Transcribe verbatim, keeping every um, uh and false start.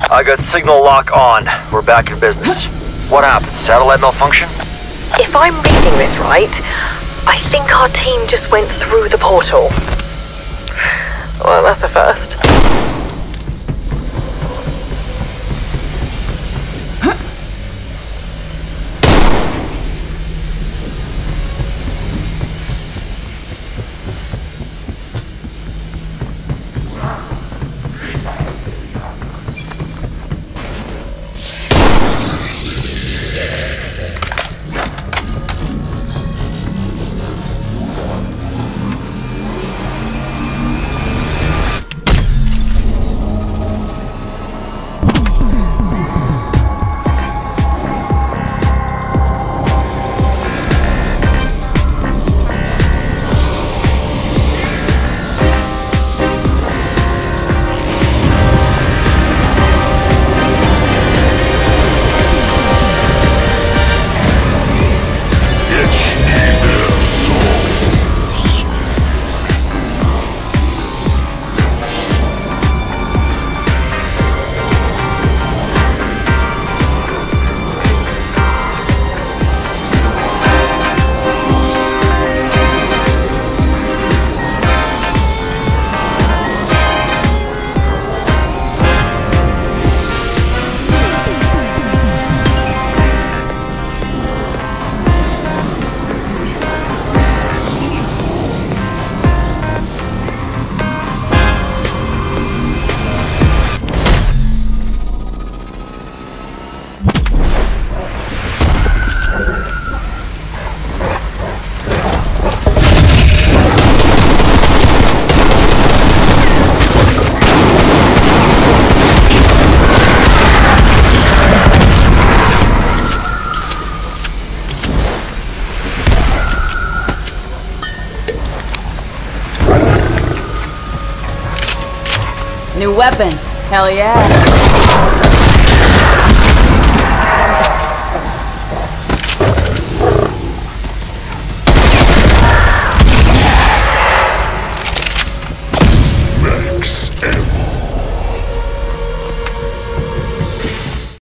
I got signal lock on. We're back in business. What happened? Satellite malfunction? If I'm reading this right, I think our team just went through the portal. Well, that's a first. New weapon. Hell yeah.